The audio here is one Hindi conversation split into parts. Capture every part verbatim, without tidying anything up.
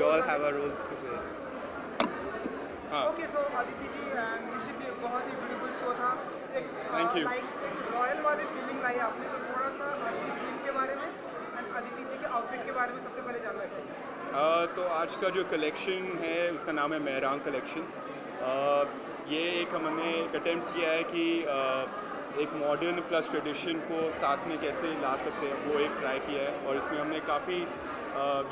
we all have our roles to play. Huh. Okay, so Aditi ji and Nishi ji, बहुत ही beautiful show था. Thank you. Like royal वाली feeling लाई आपने, तो थोड़ा सा Aditi theme के बारे में and Aditi ji के outfit के बारे में सबसे पहले जानना चाहिए. तो आज का जो collection है, उसका नाम है Mehrang Collection. ये एक हमने attempt किया है कि एक modern plus tradition को साथ में कैसे ला सकते हैं, वो एक try किया है. और इसमें हमने काफी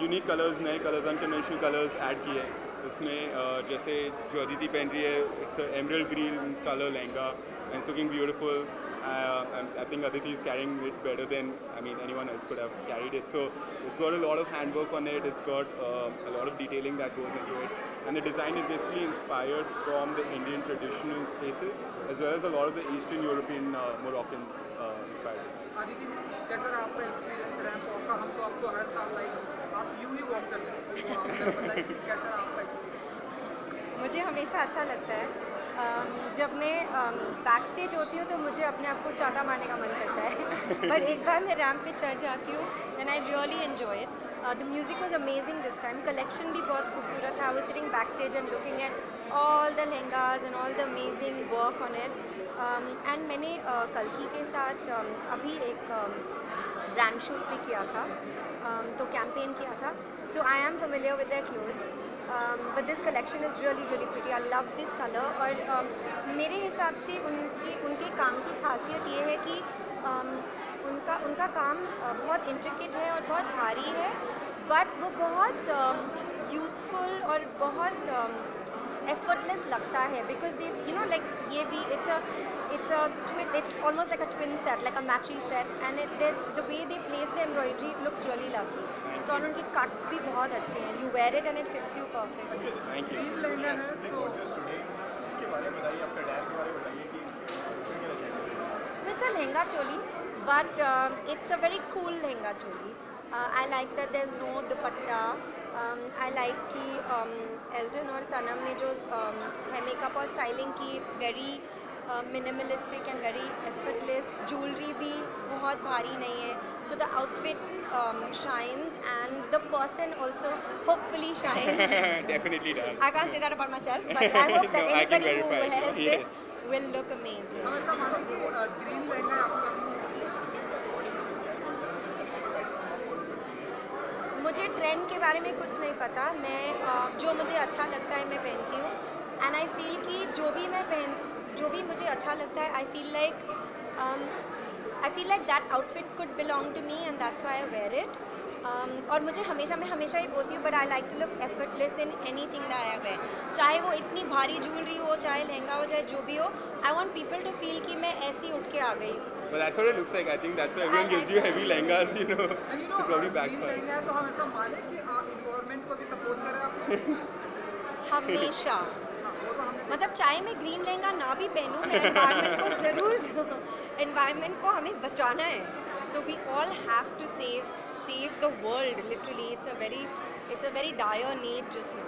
यूनिक कलर्स, नए कलर्स, अनकन्वेंशनल कलर्स ऐड किए हैं. उसमें जैसे जो अदिति पहन रही है, it's emerald green colour lehenga and looking beautiful. I think Aditi is carrying it better than I mean anyone else could have carried it. So it's got a lot of hand work on it, it's got a lot of detailing that goes into it, and the design is basically inspired from the Indian traditional spaces as well as a lot of the eastern European Moroccan inspired. कैसा रहा आपका एक्सपीरियंस रैंप वॉक का? हम तो आपको हर साल लाइक आप यूं ही वॉक करते हैं, तो आप बताइए कैसा रहा आपका एक्सपीरियंस? मुझे हमेशा अच्छा लगता है. जब मैं बैक स्टेज होती हूँ तो मुझे अपने आप को चाटा मारने का मन करता है, बट एक बार मैं रैंप पे चढ़ जाती हूँ and I really enjoy it. The music was amazing this time. Collection भी बहुत खूबसूरत था. वो sitting back stage and looking at all the lehengas and all the amazing work on it. And मैंने कल्की के साथ अभी एक ब्रांड शूट भी किया था, तो कैंपेन किया था. So I am familiar with the clothes, but this collection is really really pretty. I love this colour. और मेरे हिसाब से उनकी उनके काम की खासियत ये है कि उनका उनका काम बहुत इंट्रिकेट है और बहुत भारी है, बट वो बहुत यूथफुल और बहुत effortless लगता है. because they you know like ये भी it's a it's a twin, it's almost like a twin set, like a matchy set, and it, there's the way they place the embroidery, it looks really lovely. so और उनके cuts भी बहुत अच्छे हैं. you wear it and it fits you perfectly. thank you. इसके बारे में बताइए, आपका डायल के बारे में बताइए कि it's a lehenga choli, but uh, it's a very cool lehenga choli. uh, I like that there's no dupatta. Um, I like कि um, Elton और Sanam ने जो um, hair makeup और styling की, it's very uh, minimalistic and very effortless. Jewelry भी बहुत भारी नहीं है. So the outfit um, shines and the person also hopefully shines. Definitely does. I can't say that about myself, but I hope that no, anybody who wears this yes. will look amazing. हमेशा मानो कि green लहंगा आपका मुझे ट्रेंड के बारे में कुछ नहीं पता. मैं जो मुझे अच्छा लगता है मैं पहनती हूँ. एंड आई फील कि जो भी मैं पहन जो भी मुझे अच्छा लगता है, I feel like I feel like that outfit could belong to me, and that's why I wear it. और मुझे हमेशा मैं हमेशा ही बोलती हूँ, but I like to look effortless in anything that I wear. चाहे वो इतनी भारी ज्वेलरी हो, चाहे लहंगा हो, चाहे जो भी हो, I want people to feel कि मैं ऐसी उठ के आ गई. But that's what it looks like. I think that's why everyone gives you heavy lehengas, you know. And you know, probably backfires. तो हम ऐसा माने कि आप environment को भी support करें आप. हमेशा. मतलब चाहे मैं green लहंगा ना भी पहनूं, मैं environment को जरूर environment को हमें बचाना है. So we all have to save save the world. Literally, it's a very it's a very dire need just now.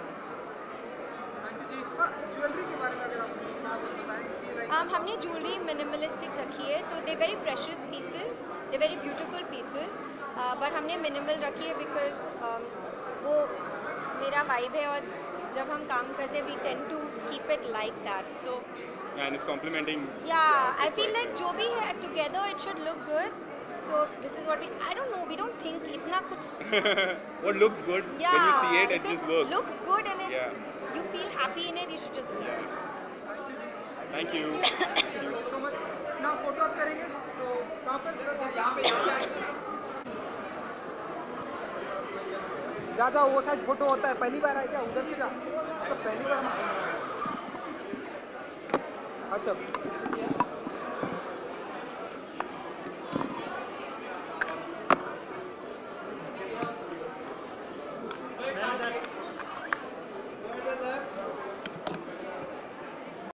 जी हाँ, jewelry के बारे में अगर आप पूछना हो. Um, हमने ज्वेलरी मिनिमलिस्टिक रखी है, तो they very precious pieces, they very beautiful pieces, but हमने मिनिमल रखी है बिकॉज um, वो मेरा वाइब है. और जब हम काम करते हैं, we tend to keep it like that. So and it's complementing. या आई फील लाइक जो भी है together it should look good. So this is what we. I don't know. We don't think इतना कुछ. What looks good? Yeah. When you see it, it just works. Looks good and it, yeah. you feel happy in it. You should just wear it. Thank you. Thank you so much. Now photo up करेंगे. So वहाँ पर यहाँ पे जा जा वो शायद फोटो होता है. पहली बार आया क्या? उधर से जा. तो पहली बार. अच्छा.